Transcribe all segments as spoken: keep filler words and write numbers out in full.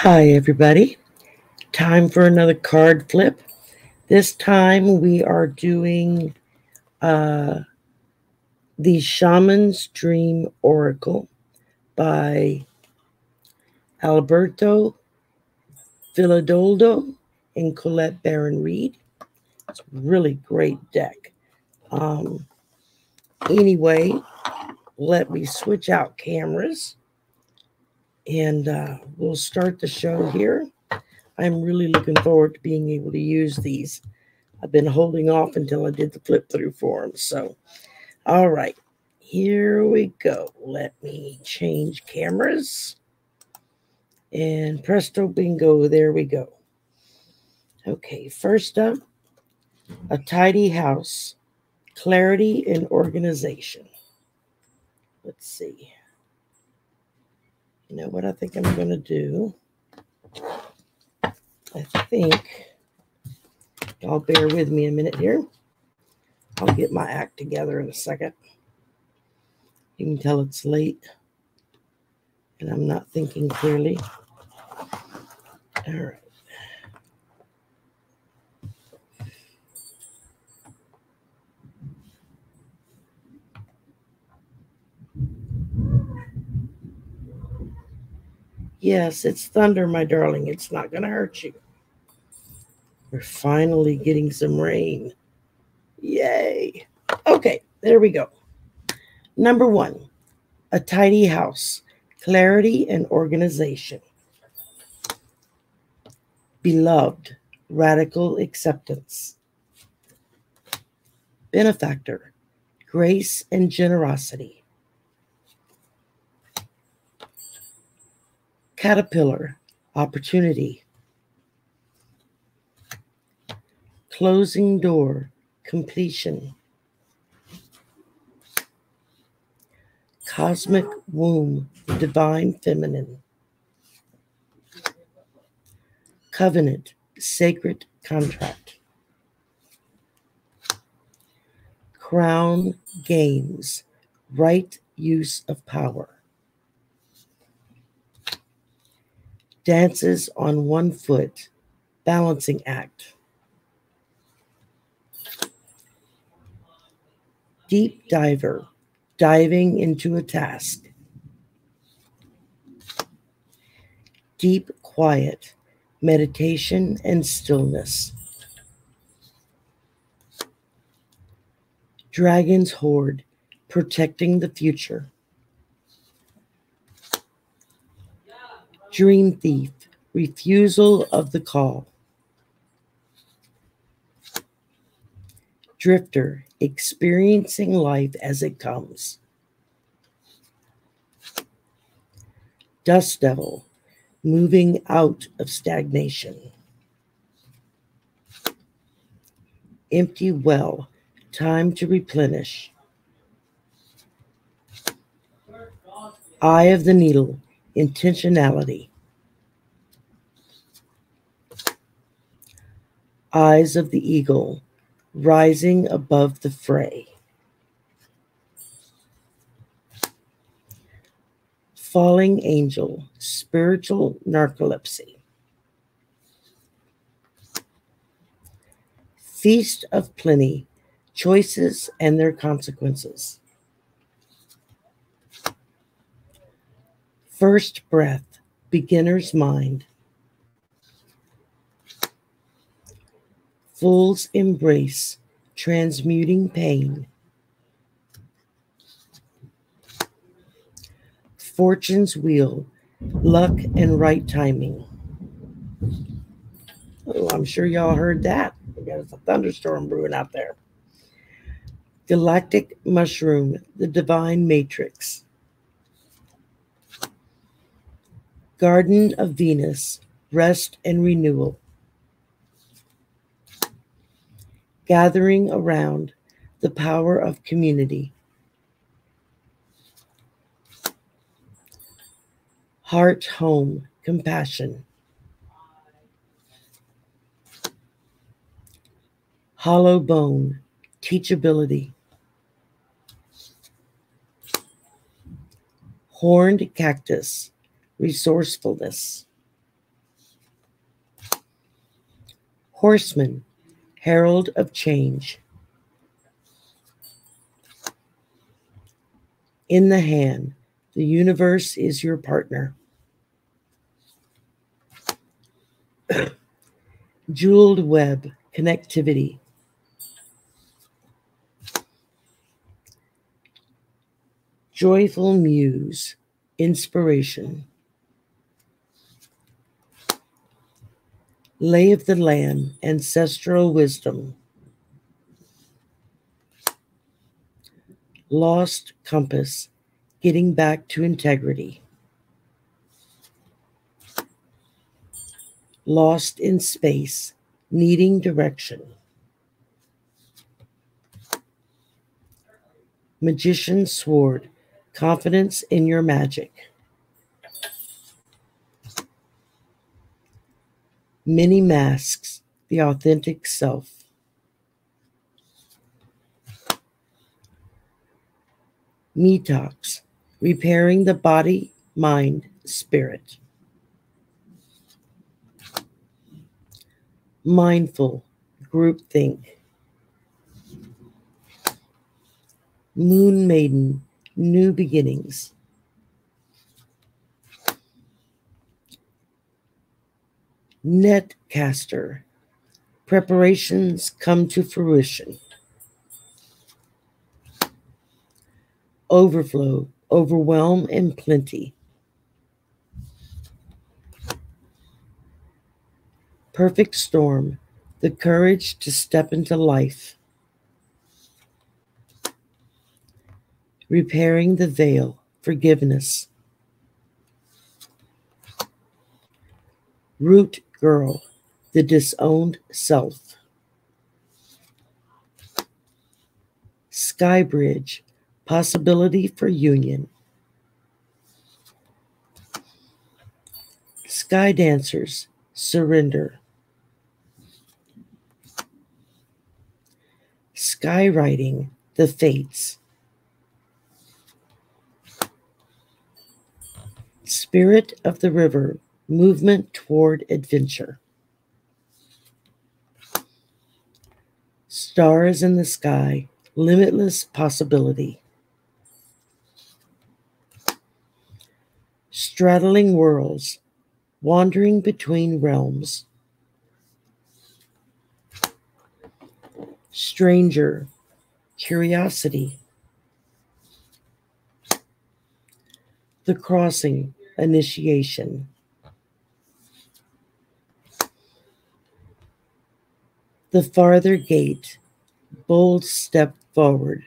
Hi everybody, time for another card flip. This time we are doing uh, The Shaman's Dream Oracle by Alberto Villoldo and Colette Baron-Reid. It's a really great deck. Um, anyway, let me switch out cameras. And uh, we'll start the show here. I'm really looking forward to being able to use these. I've been holding off until I did the flip through for them. So, all right, here we go. Let me change cameras. And presto bingo, there we go. Okay, first up, a tidy house, clarity and organization. Let's see. You know what I think I'm going to do? I think, y'all bear with me a minute here. I'll get my act together in a second. You can tell it's late and I'm not thinking clearly. All right. Yes, it's thunder, my darling. It's not going to hurt you. We're finally getting some rain. Yay. Okay, there we go. Number one, a tidy house, clarity and organization. Beloved, radical acceptance. Benefactor, grace and generosity. Caterpillar, opportunity. Closing door, completion. Cosmic womb, divine feminine. Covenant, sacred contract. Crown games, right use of power. Dances on one foot, balancing act. Deep diver, diving into a task. Deep quiet, meditation and stillness. Dragon's hoard, protecting the future. Dream thief, refusal of the call. Drifter, experiencing life as it comes. Dust devil, moving out of stagnation. Empty well, time to replenish. Eye of the needle, intentionality. Eyes of the eagle, rising above the fray. Falling angel, spiritual narcolepsy. Feast of plenty, choices and their consequences. First breath, beginner's mind. Fool's embrace, transmuting pain. Fortune's wheel, luck and right timing. Oh, I'm sure y'all heard that. There's a thunderstorm brewing out there. Galactic mushroom, the divine matrix. Garden of Venus, rest and renewal. Gathering around, the power of community. Heart home, compassion. Hollow bone, teachability. Horned cactus, resourcefulness. Horseman, herald of change. In the hand, the universe is your partner. Jeweled web, connectivity. Joyful muse, inspiration. Lay of the land, ancestral wisdom. Lost compass, getting back to integrity. Lost in space, needing direction. Magician's sword, confidence in your magic. Many masks, the authentic self. Metox, repairing the body, mind, spirit. Mindful, groupthink. Moon Maiden, new beginnings. Netcaster, preparations come to fruition. Overflow, overwhelm, and plenty. Perfect storm, the courage to step into life. Repairing the veil, forgiveness. Root girl, the disowned self. Sky bridge, possibility for union. Sky dancers, surrender. Sky writing, the fates. Spirit of the river, movement toward adventure. Stars in the sky, limitless possibility. Straddling worlds, wandering between realms. Stranger, curiosity. The crossing, initiation. The farther gate, bold step forward.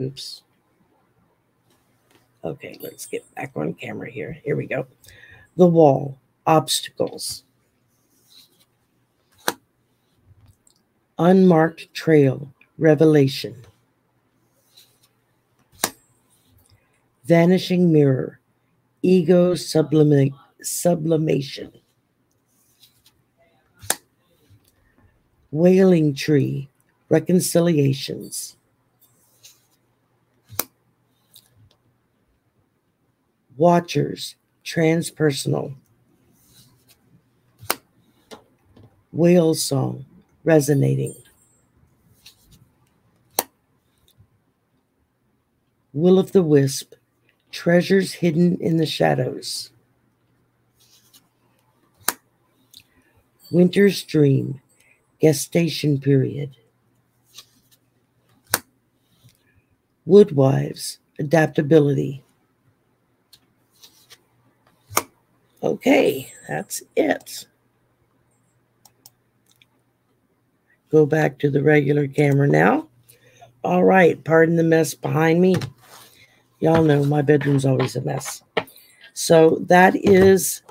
Oops. Okay, let's get back on camera here. Here we go. The wall, obstacles. Unmarked trail, revelation. Vanishing mirror, ego sublima- sublimation. Wailing tree, reconciliations. Watchers, transpersonal. Whale song, resonating. Will of the wisp, treasures hidden in the shadows. Winter's dream, gestation period. Woodwives, adaptability. Okay, that's it. Go back to the regular camera now. All right, pardon the mess behind me. Y'all know my bedroom's always a mess. So that is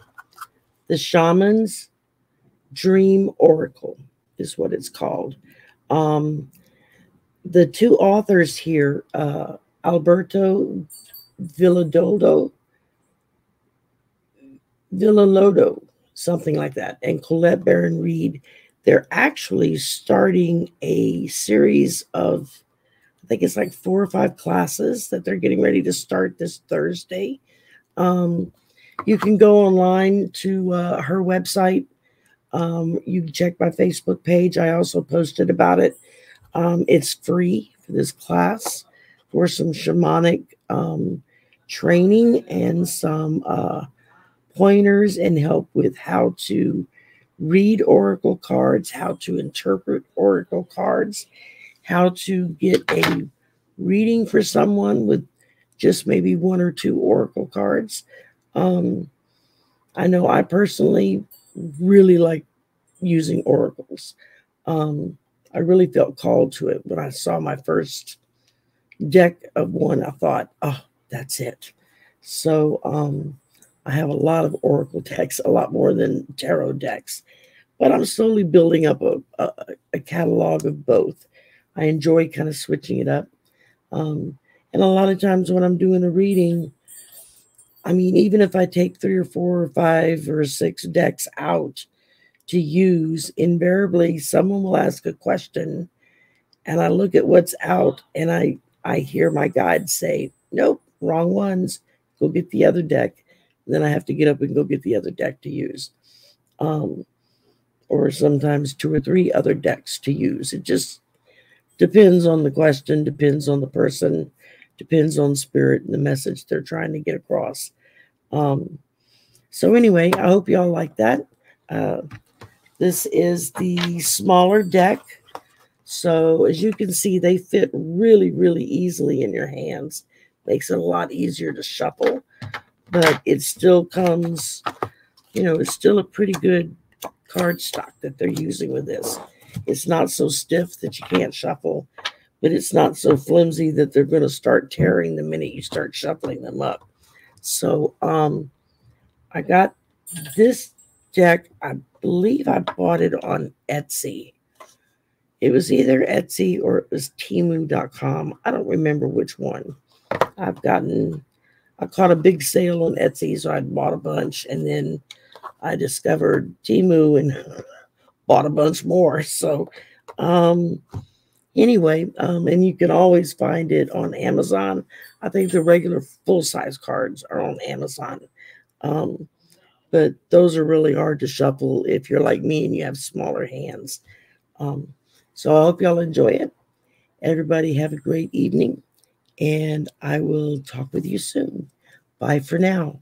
the Shaman's Dream Oracle is what it's called. Um, the two authors here, uh, Alberto Villoldo, Villoldo, something like that, and Colette Baron-Reid, they're actually starting a series of, I think it's like four or five classes that they're getting ready to start this Thursday. Um, you can go online to uh, her website. Um, you can check my Facebook page. I also posted about it. Um, it's free for this class for some shamanic um, training and some uh, pointers and help with how to read oracle cards, how to interpret oracle cards, how to get a reading for someone with just maybe one or two oracle cards. Um, I know I personally really like using oracles. Um, I really felt called to it when I saw my first deck of one. I thought, oh, that's it. So um, I have a lot of oracle decks, a lot more than tarot decks, but I'm slowly building up a, a, a catalog of both. I enjoy kind of switching it up. Um, and a lot of times when I'm doing a reading, I mean, even if I take three or four or five or six decks out to use, invariably someone will ask a question and I look at what's out and I, I hear my guide say, nope, wrong ones, go get the other deck. And then I have to get up and go get the other deck to use. Um, or sometimes two or three other decks to use. It just depends on the question, depends on the person, depends on spirit and the message they're trying to get across. Um, so anyway, I hope y'all like that. Uh, this is the smaller deck. So as you can see, they fit really, really easily in your hands. Makes it a lot easier to shuffle, but it still comes, you know, it's still a pretty good card stock that they're using with this. It's not so stiff that you can't shuffle, but it's not so flimsy that they're going to start tearing the minute you start shuffling them up. So um, I got this deck. I believe I bought it on Etsy. It was either Etsy or it was Timu dot com. I don't remember which one. I've gotten, I caught a big sale on Etsy, so I bought a bunch. And then I discovered Timu and bought a bunch more. So um, anyway, um, and you can always find it on Amazon. I think the regular full-size cards are on Amazon. Um, but those are really hard to shuffle if you're like me and you have smaller hands. Um, so I hope y'all enjoy it. Everybody have a great evening. And I will talk with you soon. Bye for now.